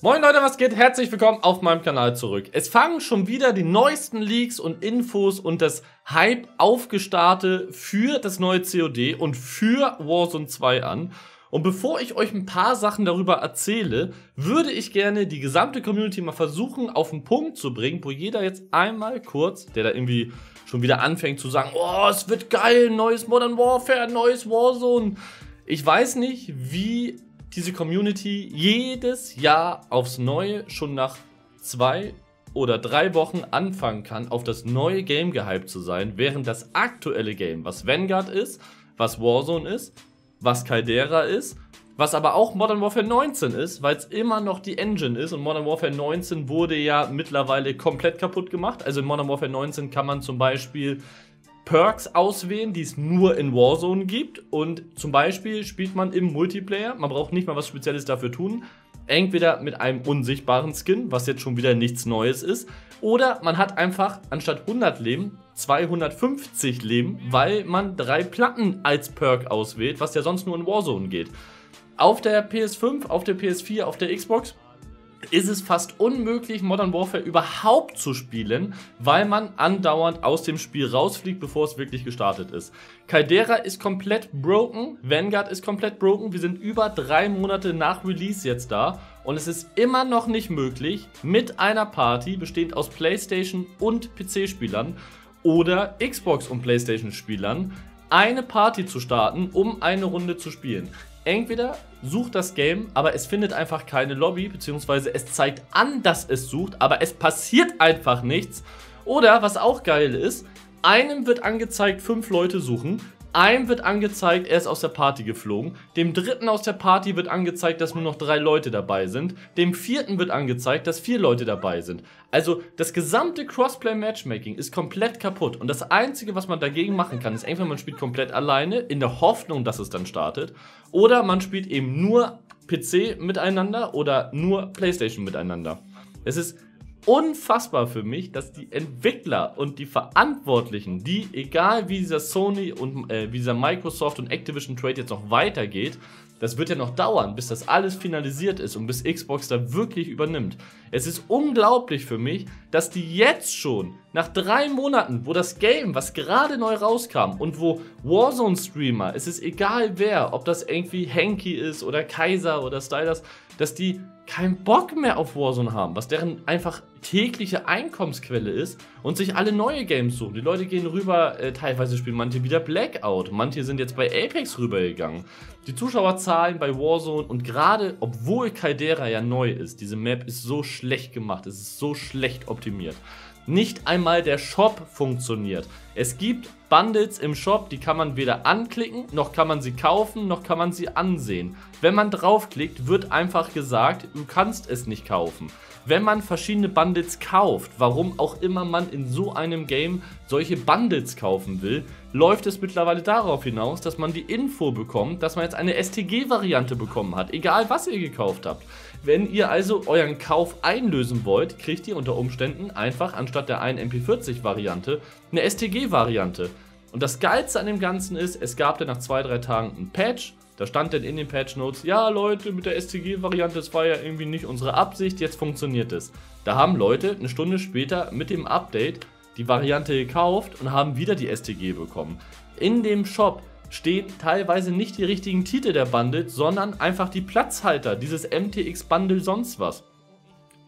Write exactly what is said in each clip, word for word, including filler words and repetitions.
Moin Leute, was geht? Herzlich willkommen auf meinem Kanal zurück. Es fangen schon wieder die neuesten Leaks und Infos und das Hype aufgestartet für das neue C O D und für Warzone zwei an. Und bevor ich euch ein paar Sachen darüber erzähle, würde ich gerne die gesamte Community mal versuchen auf den Punkt zu bringen, wo jeder jetzt einmal kurz, der da irgendwie schon wieder anfängt zu sagen, oh, es wird geil, neues Modern Warfare, neues Warzone. Ich weiß nicht, wie diese Community jedes Jahr aufs Neue schon nach zwei oder drei Wochen anfangen kann, auf das neue Game gehypt zu sein, während das aktuelle Game, was Vanguard ist, was Warzone ist, was Caldera ist, was aber auch Modern Warfare neunzehn ist, weil es immer noch die Engine ist und Modern Warfare neunzehn wurde ja mittlerweile komplett kaputt gemacht. Also in Modern Warfare neunzehn kann man zum Beispiel Perks auswählen, die es nur in Warzone gibt, und zum Beispiel spielt man im Multiplayer, man braucht nicht mal was Spezielles dafür tun, entweder mit einem unsichtbaren Skin, was jetzt schon wieder nichts Neues ist, oder man hat einfach anstatt hundert Leben zweihundertfünfzig Leben, weil man drei Platten als Perk auswählt, was ja sonst nur in Warzone geht. Auf der P S fünf, auf der P S vier, auf der Xbox ist es fast unmöglich, Modern Warfare überhaupt zu spielen, weil man andauernd aus dem Spiel rausfliegt, bevor es wirklich gestartet ist. Caldera ist komplett broken, Vanguard ist komplett broken, wir sind über drei Monate nach Release jetzt da und es ist immer noch nicht möglich, mit einer Party bestehend aus PlayStation und P C-Spielern oder Xbox- und PlayStation-Spielern eine Party zu starten, um eine Runde zu spielen. Entweder sucht das Game, aber es findet einfach keine Lobby, beziehungsweise es zeigt an, dass es sucht, aber es passiert einfach nichts. Oder, was auch geil ist, einem wird angezeigt, fünf Leute suchen, einem wird angezeigt, er ist aus der Party geflogen, dem dritten aus der Party wird angezeigt, dass nur noch drei Leute dabei sind, dem vierten wird angezeigt, dass vier Leute dabei sind. Also das gesamte Crossplay-Matchmaking ist komplett kaputt und das einzige, was man dagegen machen kann, ist entweder man spielt komplett alleine, in der Hoffnung, dass es dann startet, oder man spielt eben nur P C miteinander oder nur PlayStation miteinander. Es ist unfassbar für mich, dass die Entwickler und die Verantwortlichen, die, egal wie dieser Sony und äh, wie dieser Microsoft und Activision Trade jetzt noch weitergeht, das wird ja noch dauern, bis das alles finalisiert ist und bis Xbox da wirklich übernimmt. Es ist unglaublich für mich, dass die jetzt schon nach drei Monaten, wo das Game, was gerade neu rauskam und wo Warzone-Streamer, es ist egal wer, ob das irgendwie Hanky ist oder Kaiser oder Stylers, dass die keinen Bock mehr auf Warzone haben, was deren einfach tägliche Einkommensquelle ist und sich alle neue Games suchen. Die Leute gehen rüber, äh, teilweise spielen manche wieder Blackout, manche sind jetzt bei Apex rübergegangen. Die Zuschauerzahlen bei Warzone und gerade, obwohl Caldera ja neu ist, diese Map ist so schlecht gemacht, es ist so schlecht optimiert. Nicht einmal der Shop funktioniert. Es gibt Bundles im Shop, die kann man weder anklicken, noch kann man sie kaufen, noch kann man sie ansehen. Wenn man draufklickt, wird einfach gesagt, du kannst es nicht kaufen. Wenn man verschiedene Bundles kauft, warum auch immer man in so einem Game solche Bundles kaufen will, läuft es mittlerweile darauf hinaus, dass man die Info bekommt, dass man jetzt eine S T G-Variante bekommen hat, egal was ihr gekauft habt. Wenn ihr also euren Kauf einlösen wollt, kriegt ihr unter Umständen einfach anstatt der einen M P vierzig-Variante eine S T G-Variante. Und das Geilste an dem Ganzen ist, es gab dann nach zwei, drei Tagen ein Patch, da stand dann in den Patch Notes, ja Leute, mit der S T G-Variante, das war ja irgendwie nicht unsere Absicht, jetzt funktioniert es. Da haben Leute eine Stunde später mit dem Update die Variante gekauft und haben wieder die S T G bekommen. In dem Shop stehen teilweise nicht die richtigen Titel der Bundles, sondern einfach die Platzhalter, dieses M T X-Bundle sonst was.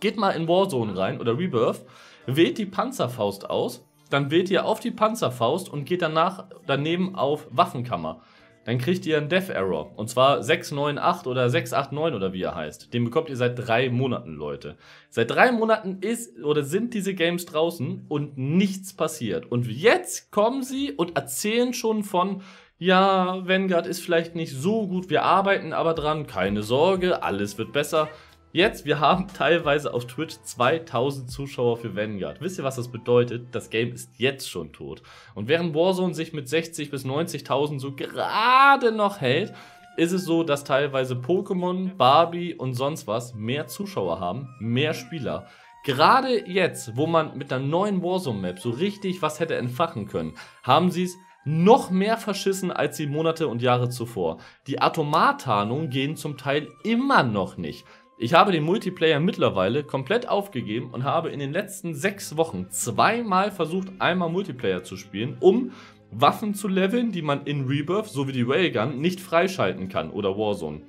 Geht mal in Warzone rein oder Rebirth, wählt die Panzerfaust aus, dann wählt ihr auf die Panzerfaust und geht danach daneben auf Waffenkammer. Dann kriegt ihr einen Death Error und zwar sechs neun acht oder sechs acht neun oder wie er heißt. Den bekommt ihr seit drei Monaten, Leute. Seit drei Monaten ist oder sind diese Games draußen und nichts passiert. Und jetzt kommen sie und erzählen schon von, ja, Vanguard ist vielleicht nicht so gut, wir arbeiten aber dran, keine Sorge, alles wird besser. Jetzt, wir haben teilweise auf Twitch zweitausend Zuschauer für Vanguard. Wisst ihr, was das bedeutet? Das Game ist jetzt schon tot. Und während Warzone sich mit sechzig bis neunzigtausend so gerade noch hält, ist es so, dass teilweise Pokémon, Barbie und sonst was mehr Zuschauer haben, mehr Spieler. Gerade jetzt, wo man mit einer neuen Warzone-Map so richtig was hätte entfachen können, haben sie es noch mehr verschissen als die Monate und Jahre zuvor. Die Atomar-Tarnungen gehen zum Teil immer noch nicht. Ich habe den Multiplayer mittlerweile komplett aufgegeben und habe in den letzten sechs Wochen zweimal versucht, einmal Multiplayer zu spielen, um Waffen zu leveln, die man in Rebirth, so wie die Railgun, nicht freischalten kann oder Warzone.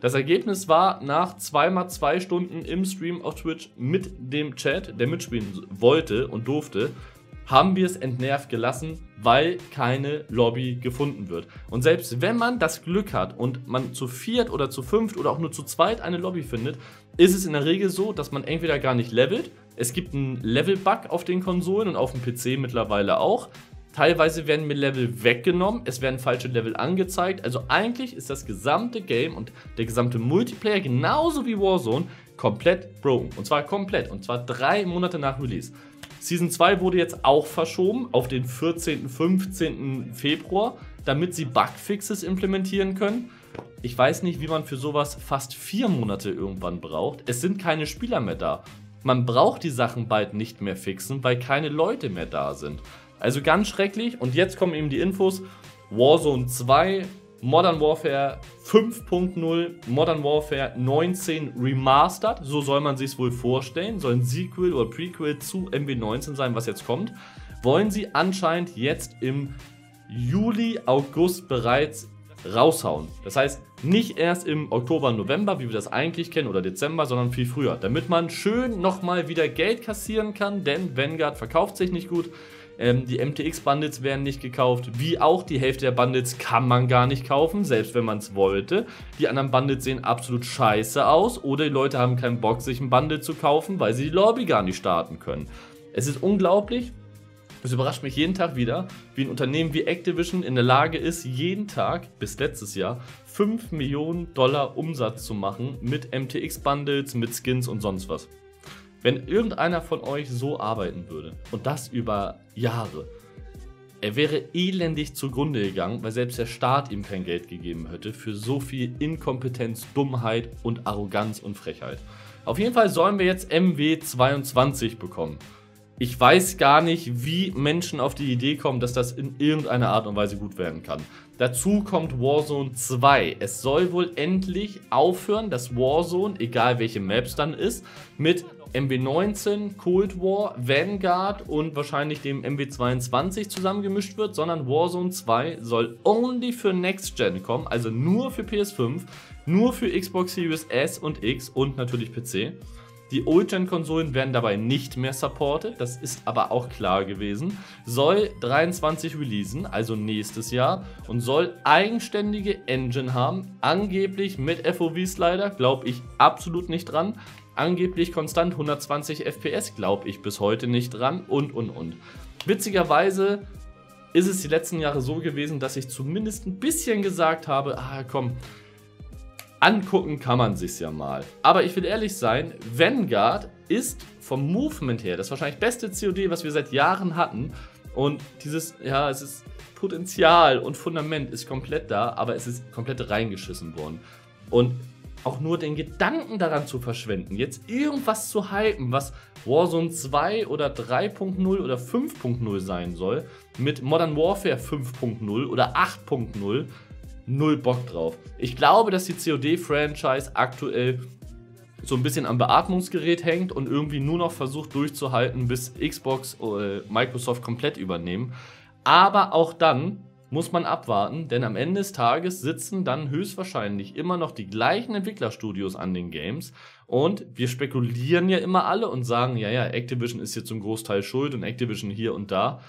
Das Ergebnis war nach zweimal zwei Stunden im Stream auf Twitch mit dem Chat, der mitspielen wollte und durfte, haben wir es entnervt gelassen, weil keine Lobby gefunden wird. Und selbst wenn man das Glück hat und man zu viert oder zu fünft oder auch nur zu zweit eine Lobby findet, ist es in der Regel so, dass man entweder gar nicht levelt, es gibt einen Level-Bug auf den Konsolen und auf dem P C mittlerweile auch, teilweise werden mir Level weggenommen, es werden falsche Level angezeigt, also eigentlich ist das gesamte Game und der gesamte Multiplayer genauso wie Warzone komplett broken. Und zwar komplett, und zwar drei Monate nach Release. Season zwei wurde jetzt auch verschoben auf den vierzehnten, fünfzehnten Februar, damit sie Bugfixes implementieren können. Ich weiß nicht, wie man für sowas fast vier Monate irgendwann braucht. Es sind keine Spieler mehr da. Man braucht die Sachen bald nicht mehr fixen, weil keine Leute mehr da sind. Also ganz schrecklich. Und jetzt kommen eben die Infos. Warzone zwei, Modern Warfare fünf punkt null, Modern Warfare neunzehn Remastered, so soll man sich es wohl vorstellen, soll ein Sequel oder Prequel zu M W neunzehn sein, was jetzt kommt, wollen sie anscheinend jetzt im Juli, August bereits raushauen. Das heißt, nicht erst im Oktober, November, wie wir das eigentlich kennen, oder Dezember, sondern viel früher, damit man schön nochmal wieder Geld kassieren kann, denn Vanguard verkauft sich nicht gut. Die M T X-Bundles werden nicht gekauft, wie auch die Hälfte der Bundles kann man gar nicht kaufen, selbst wenn man es wollte. Die anderen Bundles sehen absolut scheiße aus oder die Leute haben keinen Bock, sich ein Bundle zu kaufen, weil sie die Lobby gar nicht starten können. Es ist unglaublich, es überrascht mich jeden Tag wieder, wie ein Unternehmen wie Activision in der Lage ist, jeden Tag, bis letztes Jahr, fünf Millionen Dollar Umsatz zu machen mit M T X-Bundles, mit Skins und sonst was. Wenn irgendeiner von euch so arbeiten würde, und das über Jahre, er wäre elendig zugrunde gegangen, weil selbst der Staat ihm kein Geld gegeben hätte für so viel Inkompetenz, Dummheit und Arroganz und Frechheit. Auf jeden Fall sollen wir jetzt M W zweiundzwanzig bekommen. Ich weiß gar nicht, wie Menschen auf die Idee kommen, dass das in irgendeiner Art und Weise gut werden kann. Dazu kommt Warzone zwei. Es soll wohl endlich aufhören, dass Warzone, egal welche Maps dann ist, mit M W neunzehn, Cold War, Vanguard und wahrscheinlich dem M W zweiundzwanzig zusammengemischt wird, sondern Warzone zwei soll only für Next Gen kommen, also nur für P S fünf, nur für Xbox Series S und X und natürlich P C. Die Old-Gen-Konsolen werden dabei nicht mehr supported, das ist aber auch klar gewesen, soll dreiundzwanzig releasen, also nächstes Jahr, und soll eigenständige Engine haben, angeblich mit F O V-Slider, glaube ich absolut nicht dran, angeblich konstant hundertzwanzig F P S, glaube ich bis heute nicht dran und und und. Witzigerweise ist es die letzten Jahre so gewesen, dass ich zumindest ein bisschen gesagt habe, ah komm, angucken kann man sich's ja mal. Aber ich will ehrlich sein, Vanguard ist vom Movement her das wahrscheinlich beste C O D, was wir seit Jahren hatten. Und dieses, ja, es ist Potenzial und Fundament ist komplett da, aber es ist komplett reingeschissen worden. Und auch nur den Gedanken daran zu verschwenden, jetzt irgendwas zu hypen, was Warzone zwei oder drei punkt null oder fünf punkt null sein soll, mit Modern Warfare fünf punkt null oder acht punkt null, null Bock drauf. Ich glaube, dass die C O D-Franchise aktuell so ein bisschen am Beatmungsgerät hängt und irgendwie nur noch versucht durchzuhalten, bis Xbox oder Microsoft komplett übernehmen. Aber auch dann muss man abwarten, denn am Ende des Tages sitzen dann höchstwahrscheinlich immer noch die gleichen Entwicklerstudios an den Games und wir spekulieren ja immer alle und sagen, ja, ja, Activision ist hier zum Großteil schuld und Activision hier und da.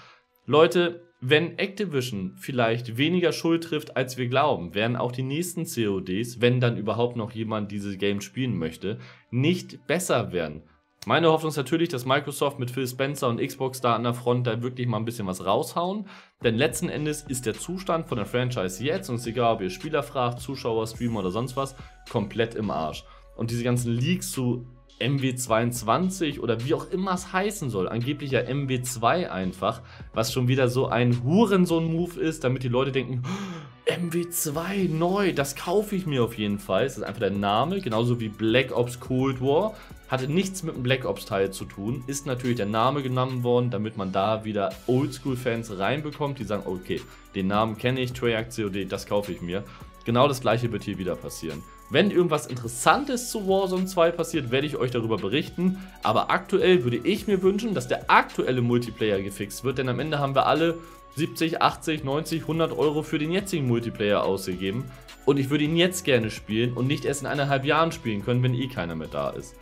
Leute, wenn Activision vielleicht weniger Schuld trifft, als wir glauben, werden auch die nächsten C O Ds, wenn dann überhaupt noch jemand dieses Game spielen möchte, nicht besser werden. Meine Hoffnung ist natürlich, dass Microsoft mit Phil Spencer und Xbox da an der Front da wirklich mal ein bisschen was raushauen. Denn letzten Endes ist der Zustand von der Franchise jetzt, und es ist egal, ob ihr Spieler fragt, Zuschauer, Streamer oder sonst was, komplett im Arsch. Und diese ganzen Leaks zu M W zweiundzwanzig oder wie auch immer es heißen soll, angeblich ja M W zwei einfach, was schon wieder so ein Hurensohn-Move ist, damit die Leute denken, oh, M W zwei neu, das kaufe ich mir auf jeden Fall. Das ist einfach der Name, genauso wie Black Ops Cold War, hatte nichts mit dem Black Ops Teil zu tun, ist natürlich der Name genommen worden, damit man da wieder Oldschool-Fans reinbekommt, die sagen, okay, den Namen kenne ich, Treyarch C O D, das kaufe ich mir. Genau das gleiche wird hier wieder passieren. Wenn irgendwas Interessantes zu Warzone zwei passiert, werde ich euch darüber berichten. Aber aktuell würde ich mir wünschen, dass der aktuelle Multiplayer gefixt wird, denn am Ende haben wir alle siebzig, achtzig, neunzig, hundert Euro für den jetzigen Multiplayer ausgegeben. Und ich würde ihn jetzt gerne spielen und nicht erst in eineinhalb Jahren spielen können, wenn eh keiner mehr da ist.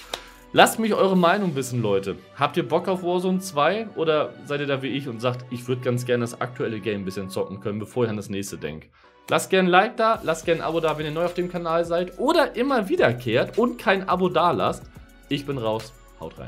Lasst mich eure Meinung wissen, Leute. Habt ihr Bock auf Warzone zwei oder seid ihr da wie ich und sagt, ich würde ganz gerne das aktuelle Game ein bisschen zocken können, bevor ich an das nächste denke? Lasst gerne ein Like da, lasst gerne ein Abo da, wenn ihr neu auf dem Kanal seid oder immer wiederkehrt und kein Abo da lasst. Ich bin raus, haut rein.